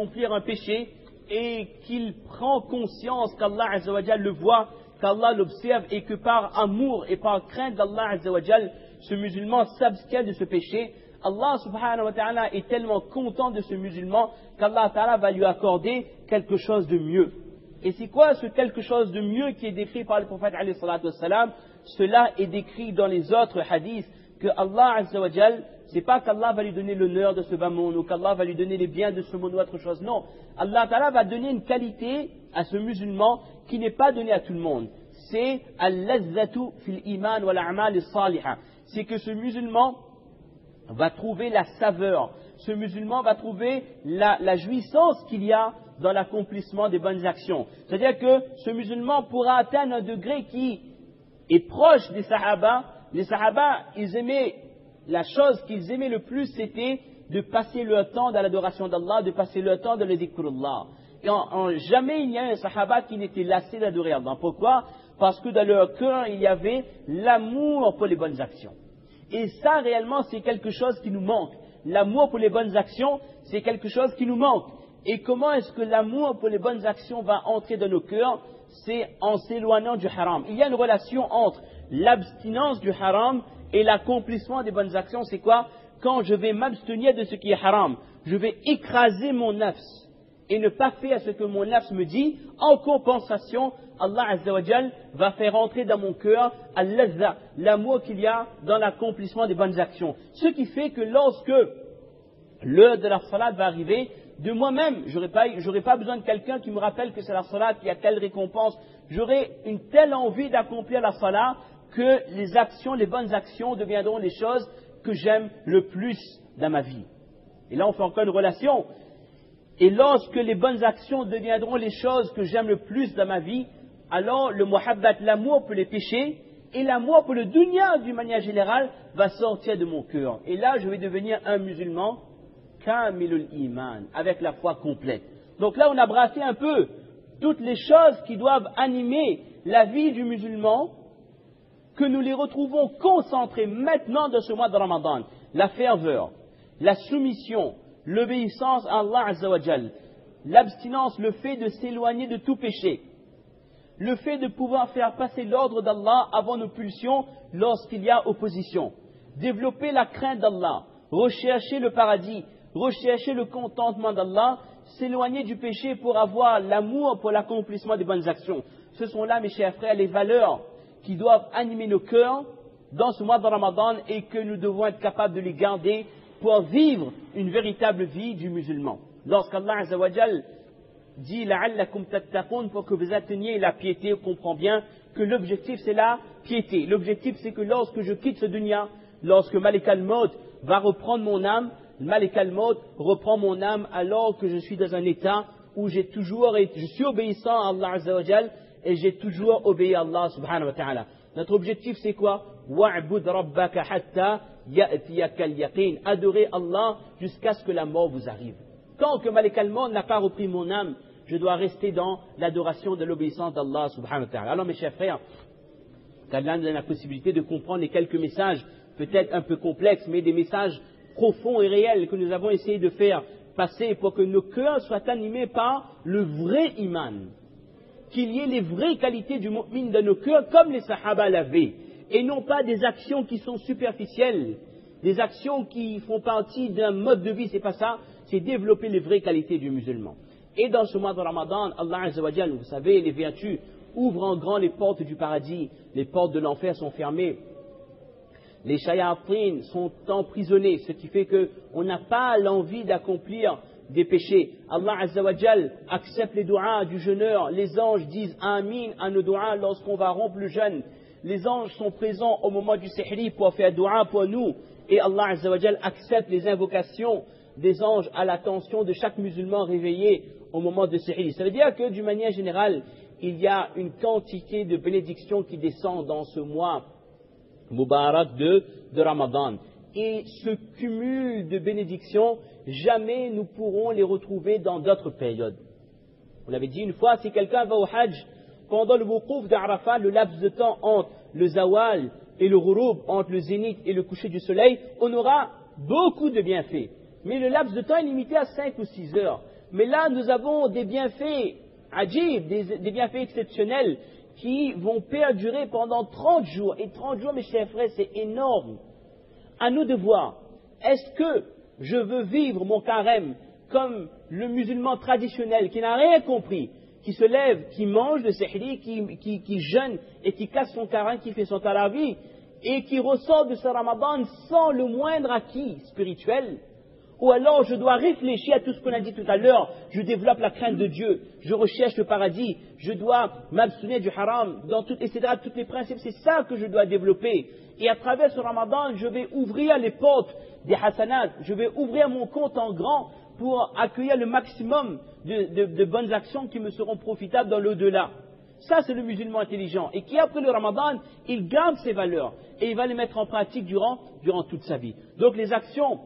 d'accomplir un péché et qu'il prend conscience qu'Allah Azza wa Jal le voit, qu'Allah l'observe et que par amour et par crainte d'Allah Azza wa Jal, ce musulman s'abstient de ce péché, Allah subhanahu wa ta'ala est tellement content de ce musulman qu'Allah ta'ala va lui accorder quelque chose de mieux. Et c'est quoi ce quelque chose de mieux qui est décrit par le prophète alayhi salatu wassalam? Cela est décrit dans les autres hadiths que Allah azza wa jal, c'est pas qu'Allah va lui donner l'honneur de ce bas monde ou qu'Allah va lui donner les biens de ce monde ou autre chose. Non, Allah ta'ala va donner une qualité à ce musulman qui n'est pas donnée à tout le monde. C'est al-lazzatu fil iman wal a'mal as-salihah. C'est que ce musulman va trouver la saveur, ce musulman va trouver la jouissance qu'il y a dans l'accomplissement des bonnes actions. C'est-à-dire que ce musulman pourra atteindre un degré qui est proche des Sahaba. Les Sahaba, ils aimaient, la chose qu'ils aimaient le plus, c'était de passer leur temps dans l'adoration d'Allah, de passer leur temps dans le zikrullah. Jamais il n'y a un Sahaba qui n'était lassé d'adorer Allah. Pourquoi? Parce que dans leur cœur, il y avait l'amour pour les bonnes actions. Et ça, réellement, c'est quelque chose qui nous manque. L'amour pour les bonnes actions, c'est quelque chose qui nous manque. Et comment est-ce que l'amour pour les bonnes actions va entrer dans nos cœurs? C'est en s'éloignant du haram. Il y a une relation entre l'abstinence du haram et l'accomplissement des bonnes actions. C'est quoi? Quand je vais m'abstenir de ce qui est haram, je vais écraser mon nafs et ne pas faire ce que mon nafs me dit. En compensation, Allah Azza wa Jal va faire entrer dans mon cœur al-lazza, l'amour qu'il y a dans l'accomplissement des bonnes actions. Ce qui fait que lorsque l'heure de la salat va arriver, de moi-même, j'aurais pas besoin de quelqu'un qui me rappelle que c'est la salat, qu'il y a telle récompense. J'aurais une telle envie d'accomplir la salat que les actions, les bonnes actions deviendront les choses que j'aime le plus dans ma vie. Et là, on fait encore une relation. Et lorsque les bonnes actions deviendront les choses que j'aime le plus dans ma vie, alors le muhabbat, l'amour pour les péchés et l'amour pour le dunya d'une manière générale va sortir de mon cœur. Et là, je vais devenir un musulman kamilul iman, avec la foi complète. Donc là, on a brassé un peu toutes les choses qui doivent animer la vie du musulman, que nous les retrouvons concentrées maintenant dans ce mois de Ramadan. La ferveur, la soumission, l'obéissance à Allah Azza wa Jal, l'abstinence, le fait de s'éloigner de tout péché, le fait de pouvoir faire passer l'ordre d'Allah avant nos pulsions lorsqu'il y a opposition. Développer la crainte d'Allah, rechercher le paradis, rechercher le contentement d'Allah, s'éloigner du péché pour avoir l'amour pour l'accomplissement des bonnes actions. Ce sont là, mes chers frères, les valeurs qui doivent animer nos cœurs dans ce mois de Ramadan et que nous devons être capables de les garder pour vivre une véritable vie du musulman. Lorsqu'Allah Azza wa Jal dit la'allakum tattaqun, pour que vous atteigniez la piété, on comprend bien que l'objectif c'est la piété. L'objectif c'est que lorsque je quitte ce dunya, lorsque Malik al-Maut va reprendre mon âme, Malik al-Maut reprend mon âme alors que je suis dans un état où je suis obéissant à Allah Azza wa Jal et j'ai toujours obéi à Allah subhanahu wa ta'ala. Notre objectif c'est quoi? Wa'bud rabbaka hatta ya'tiyaka al-yaqin. Adorez Allah jusqu'à ce que la mort vous arrive. Tant que Malik al-Maut n'a pas repris mon âme, je dois rester dans l'adoration de l'obéissance d'Allah subhanahu wa ta'ala. Alors mes chers frères, qu'Allah nous donne la possibilité de comprendre les quelques messages, peut-être un peu complexes, mais des messages profonds et réels que nous avons essayé de faire passer pour que nos cœurs soient animés par le vrai iman. Qu'il y ait les vraies qualités du mu'min dans nos cœurs comme les sahaba l'avaient. Et non pas des actions qui sont superficielles, des actions qui font partie d'un mode de vie, c'est pas ça, c'est développer les vraies qualités du musulman. Et dans ce mois de Ramadan, Allah Azza wa Jal, vous savez, les vertus ouvrent en grand les portes du paradis, les portes de l'enfer sont fermées, les shayatin sont emprisonnés, ce qui fait qu'on n'a pas l'envie d'accomplir des péchés. Allah Azza wa Jal accepte les duas du jeûneur, les anges disent Amin à nos duas lorsqu'on va rompre le jeûne, les anges sont présents au moment du sihri pour faire dua pour nous, et Allah Azza wa Jal accepte les invocations des anges à l'attention de chaque musulman réveillé au moment de Sihri. Ça veut dire que d'une manière générale, il y a une quantité de bénédictions qui descend dans ce mois Mubarak de Ramadan. Et ce cumul de bénédictions, jamais nous pourrons les retrouver dans d'autres périodes. On l'avait dit une fois, si quelqu'un va au Hajj, pendant le Wouqouf d'Arafat, le laps de temps entre le Zawal et le Ghurub, entre le zénith et le coucher du soleil, on aura beaucoup de bienfaits. Mais le laps de temps est limité à 5 ou 6 heures. Mais là, nous avons des bienfaits ajib, des bienfaits exceptionnels qui vont perdurer pendant 30 jours. Et 30 jours, mes chers frères, c'est énorme. À nous de voir, est-ce que je veux vivre mon carême comme le musulman traditionnel qui n'a rien compris, qui se lève, qui mange le sehri, qui jeûne et qui casse son carême, qui fait son tarawih et qui ressort de ce Ramadan sans le moindre acquis spirituel? Ou alors je dois réfléchir à tout ce qu'on a dit tout à l'heure, je développe la crainte de Dieu, je recherche le paradis, je dois m'abstenir du haram, etc. Tous les principes, c'est ça que je dois développer. Et à travers ce Ramadan, je vais ouvrir les portes des hasanats, je vais ouvrir mon compte en grand pour accueillir le maximum de bonnes actions qui me seront profitables dans l'au-delà. Ça, c'est le musulman intelligent. Et qui, après le Ramadan, il garde ses valeurs et il va les mettre en pratique durant toute sa vie. Donc les actions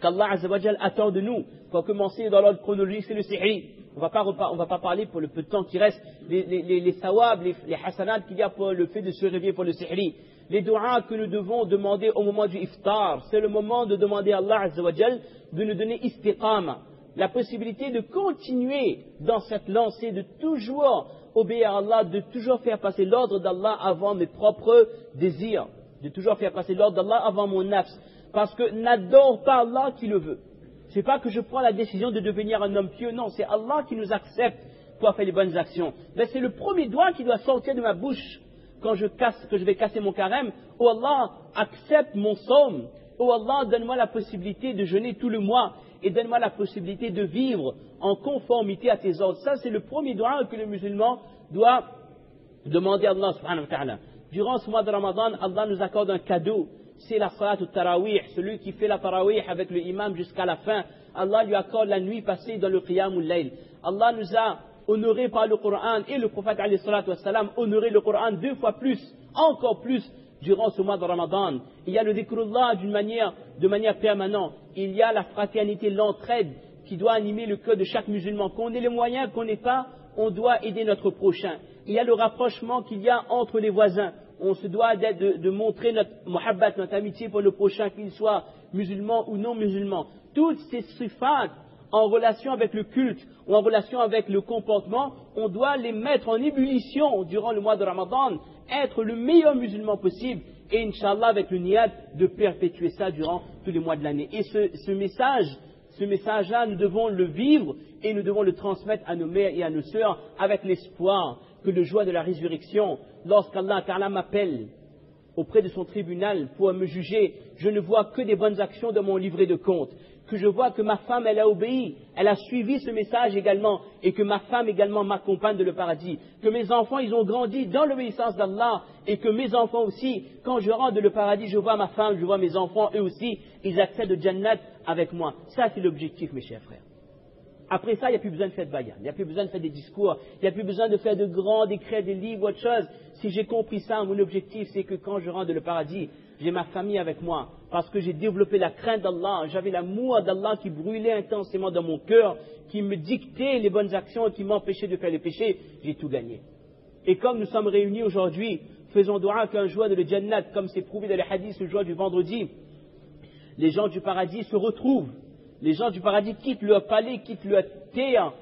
qu'Allah Azza wa Jal attend de nous. Il faut commencer dans l'ordre chronologique, c'est le sihri. On ne va pas parler pour le peu de temps qui reste, les sawab, les hasanats qu'il y a pour le fait de se réveiller pour le sihri. Les du'as que nous devons demander au moment du iftar, c'est le moment de demander à Allah Azza wa Jal de nous donner istiqama, la possibilité de continuer dans cette lancée, de toujours obéir à Allah, de toujours faire passer l'ordre d'Allah avant mes propres désirs, de toujours faire passer l'ordre d'Allah avant mon nafs. Parce que n'adore pas Allah qui le veut. Ce n'est pas que je prends la décision de devenir un homme pieux, non, c'est Allah qui nous accepte pour faire les bonnes actions. Mais c'est le premier doigt qui doit sortir de ma bouche quand je vais casser mon carême. Oh Allah, accepte mon somme. Oh Allah, donne-moi la possibilité de jeûner tout le mois et donne-moi la possibilité de vivre en conformité à tes ordres. Ça, c'est le premier doigt que le musulman doit demander à Allah subhanahu wa ta'ala. Durant ce mois de Ramadan, Allah nous accorde un cadeau. C'est la salat ou tarawih, celui qui fait la tarawih avec le imam jusqu'à la fin. Allah lui accorde la nuit passée dans le qiyam ou l'ail. Allah nous a honorés par le Coran et le prophète alayhi salatu wassalam honoré le Coran 2 fois plus, encore plus durant ce mois de Ramadan. Il y a le dhikrullah de manière permanente. Il y a la fraternité, l'entraide qui doit animer le cœur de chaque musulman. Qu'on ait les moyens, qu'on n'ait pas, on doit aider notre prochain. Il y a le rapprochement qu'il y a entre les voisins. On se doit de montrer notre muhabbat, notre amitié pour le prochain, qu'il soit musulman ou non musulman. Toutes ces sifat en relation avec le culte ou en relation avec le comportement, on doit les mettre en ébullition durant le mois de Ramadan, être le meilleur musulman possible et Inch'Allah avec le niyad de perpétuer ça durant tous les mois de l'année. Et ce message-là, nous devons le vivre et nous devons le transmettre à nos mères et à nos sœurs avec l'espoir que le jour de la résurrection, lorsqu'Allah Ta'ala m'appelle auprès de son tribunal pour me juger, je ne vois que des bonnes actions dans mon livret de compte, que je vois que ma femme, elle a obéi, elle a suivi ce message également, et que ma femme également m'accompagne dans le paradis, que mes enfants, ils ont grandi dans l'obéissance d'Allah, et que mes enfants aussi, quand je rentre dans le paradis, je vois ma femme, je vois mes enfants, eux aussi, ils accèdent au Jannat avec moi. Ça, c'est l'objectif, mes chers frères. Après ça, il n'y a plus besoin de faire de bayan, il n'y a plus besoin de faire des discours, il n'y a plus besoin de faire de grands décrets, des livres, autre chose. Si j'ai compris ça, mon objectif, c'est que quand je rentre dans le paradis, j'ai ma famille avec moi, parce que j'ai développé la crainte d'Allah, j'avais l'amour d'Allah qui brûlait intensément dans mon cœur, qui me dictait les bonnes actions et qui m'empêchait de faire les péchés, j'ai tout gagné. Et comme nous sommes réunis aujourd'hui, faisons doua qu'un jour de le Jannat, comme c'est prouvé dans les hadiths, le jour du vendredi, les gens du paradis se retrouvent. Les gens du paradis quittent leur palais, quittent leur terre,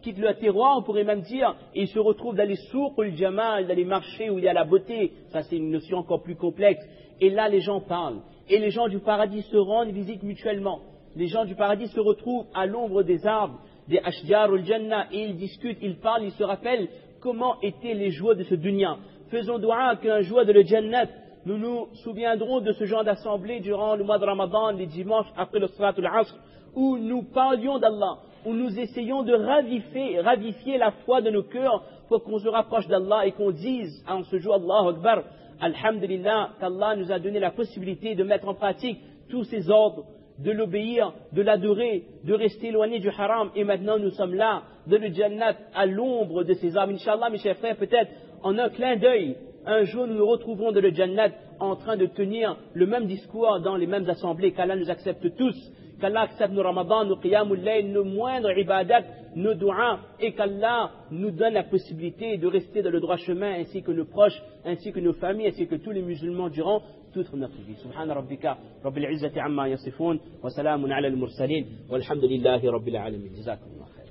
quittent leur terroir, on pourrait même dire, et ils se retrouvent dans les souks ou le jamal, dans les marchés où il y a la beauté. Ça, c'est une notion encore plus complexe. Et là, les gens parlent. Et les gens du paradis se rendent et visitent mutuellement. Les gens du paradis se retrouvent à l'ombre des arbres, des ashjar ou le jannah, et ils discutent, ils parlent, ils se rappellent comment étaient les joies de ce dunya. Faisons doua qu'un jour de le jannat, nous nous souviendrons de ce genre d'assemblée durant le mois de Ramadan, les dimanches après le salat ou l'asr, où nous parlions d'Allah, où nous essayons de ravifier la foi de nos cœurs pour qu'on se rapproche d'Allah et qu'on dise en ce jour Allahu Akbar, Alhamdulillah, qu'Allah nous a donné la possibilité de mettre en pratique tous ces ordres, de l'obéir, de l'adorer, de rester éloigné du haram. Et maintenant nous sommes là, dans le Jannat, à l'ombre de ces arbres. Inch'Allah, mes chers frères, peut-être en un clin d'œil, un jour nous nous retrouverons dans le Jannat en train de tenir le même discours dans les mêmes assemblées. Qu'Allah nous accepte tous. qu'Allah accepte nos Ramadan, nos Qiyam al-Layl, nos moindres ibadat, nos du'a, et qu'Allah nous donne la possibilité de rester dans le droit chemin, ainsi que nos proches, ainsi que nos familles, ainsi que tous les musulmans durant toute notre vie. Subhana rabbika rabbil izzati amma yasifun wa salamun ala al-mursalin walhamdulillahi rabbil alamin. Jazakumullah khair.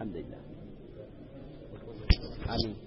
الحمد لله. آمين.